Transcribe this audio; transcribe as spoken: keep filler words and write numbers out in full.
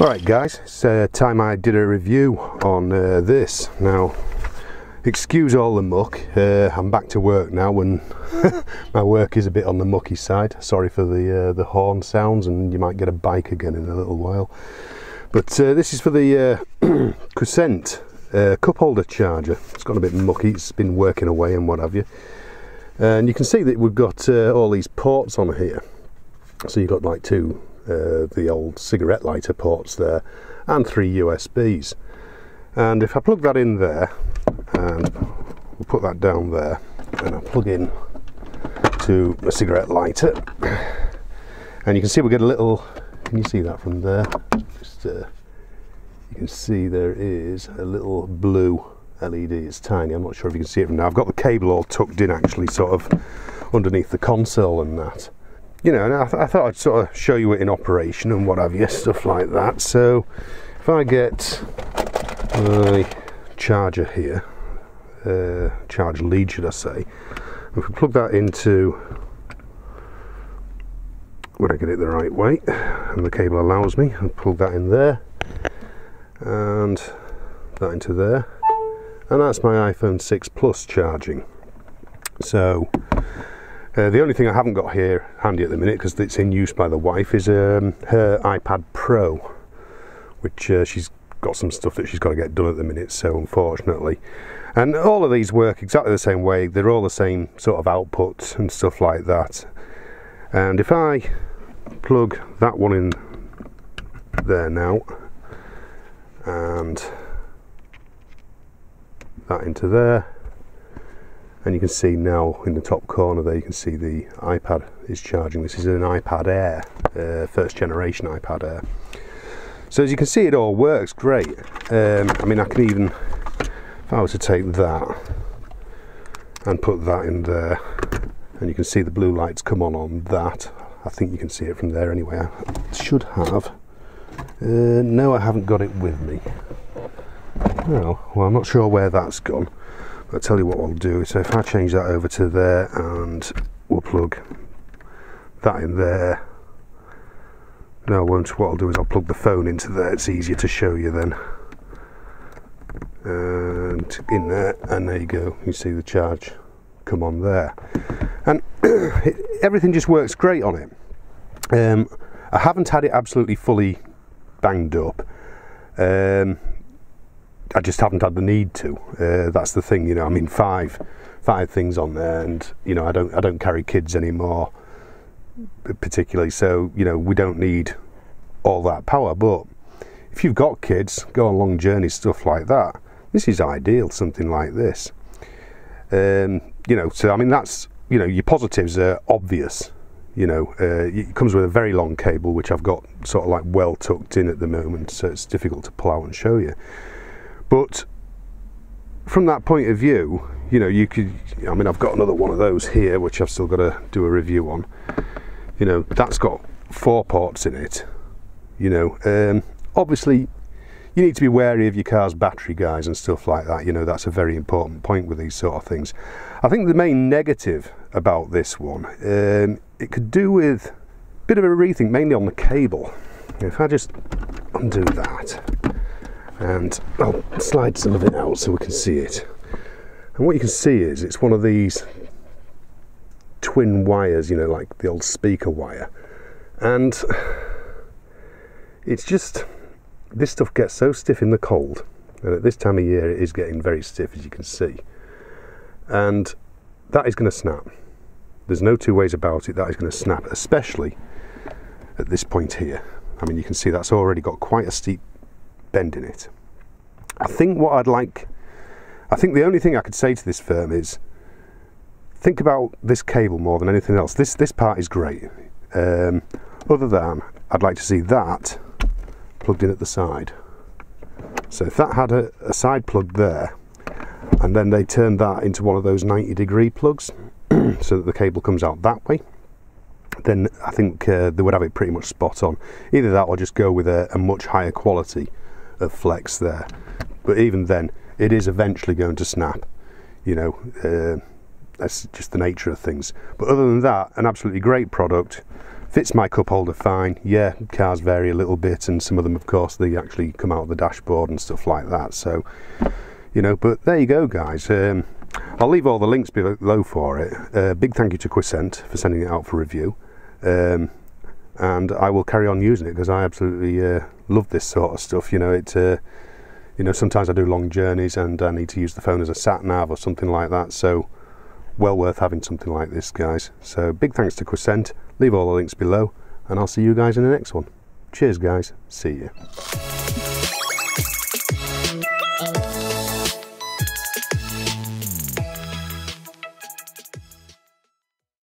Alright guys, it's uh, time I did a review on uh, this. Now, excuse all the muck, uh, I'm back to work now and my work is a bit on the mucky side. Sorry for the, uh, the horn sounds, and you might get a bike again in a little while. But uh, this is for the uh, Qicent uh, cup holder charger. It's got a bit mucky, it's been working away and what have you. And you can see that we've got uh, all these ports on here. So you've got like two. Uh, the old cigarette lighter ports there and three U S Bs, and if I plug that in there and we'll put that down there and I plug in to a cigarette lighter, and you can see we get a little, can you see that from there? Just, uh, you can see there is a little blue L E D. It's tiny, I'm not sure if you can see it from now. I've got the cable all tucked in actually sort of underneath the console and that. You know, and I, th I thought I'd sort of show you it in operation and what have you, stuff like that. So, if I get my charger here, uh, charge lead should I say, if we plug that into, when I get it the right way, and the cable allows me, I'll plug that in there, and that into there, and that's my iPhone six Plus charging. So, Uh, the only thing I haven't got here handy at the minute, because it's in use by the wife, is um, her iPad Pro, which uh, she's got some stuff that she's got to get done at the minute, so unfortunately. And all of these work exactly the same way, they're all the same sort of outputs and stuff like that. And if I plug that one in there now, and that into there, and you can see now in the top corner there, you can see the iPad is charging. This is an iPad Air, uh, first generation iPad Air. So as you can see, it all works great. Um, I mean, I can even, if I was to take that and put that in there, and you can see the blue lights come on on that. I think you can see it from there anyway. I should have. Uh, no, I haven't got it with me. Oh, well, I'm not sure where that's gone. I'll tell you what I'll do, so if I change that over to there and we'll plug that in there. No, I won't. What I'll do is I'll plug the phone into there, it's easier to show you then. And in there, and there you go, you see the charge come on there. And it, everything just works great on it. Um, I haven't had it absolutely fully banged up. Um, I just haven't had the need to. Uh, that's the thing, you know. I mean, five, five things on there, and you know, I don't, I don't carry kids anymore, particularly. So you know, we don't need all that power. But if you've got kids, go on long journeys, stuff like that, this is ideal. Something like this, um, you know. So I mean, that's, you know, your positives are obvious. You know, uh, it comes with a very long cable, which I've got sort of like well tucked in at the moment, so it's difficult to pull out and show you. But from that point of view, you know, you could, I mean, I've got another one of those here, which I've still got to do a review on. You know, that's got four ports in it, you know. Um, obviously, you need to be wary of your car's battery, guys, and stuff like that. You know, that's a very important point with these sort of things. I think the main negative about this one, um, it could do with a bit of a rethink, mainly on the cable. If I just undo that, and I'll slide some of it out so we can see it. And what you can see is it's one of these twin wires, you know, like the old speaker wire. And it's just, this stuff gets so stiff in the cold. And at this time of year, it is getting very stiff, as you can see. And that is going to snap. There's no two ways about it, that is going to snap, especially at this point here. I mean, you can see that's already got quite a steep bend in it. I think what I'd like, I think the only thing I could say to this firm is, think about this cable more than anything else. This this part is great. Um, other than, I'd like to see that plugged in at the side. So if that had a, a side plug there, and then they turned that into one of those ninety degree plugs, so that the cable comes out that way, then I think uh, they would have it pretty much spot on. Either that or just go with a, a much higher quality of flex there, but even then it is eventually going to snap, you know. Uh, that's just the nature of things. But other than that, an absolutely great product. Fits my cup holder fine. Yeah, cars vary a little bit, and some of them, of course, they actually come out of the dashboard and stuff like that. So, you know, but there you go, guys. Um, I'll leave all the links below for it. Uh, big thank you to Qicent for sending it out for review. Um, and I will carry on using it because I absolutely uh, love this sort of stuff. You know, it. Uh, you know, sometimes I do long journeys and I need to use the phone as a sat nav or something like that. So, well worth having something like this, guys. So, big thanks to Qicent. Leave all the links below, and I'll see you guys in the next one. Cheers, guys. See you.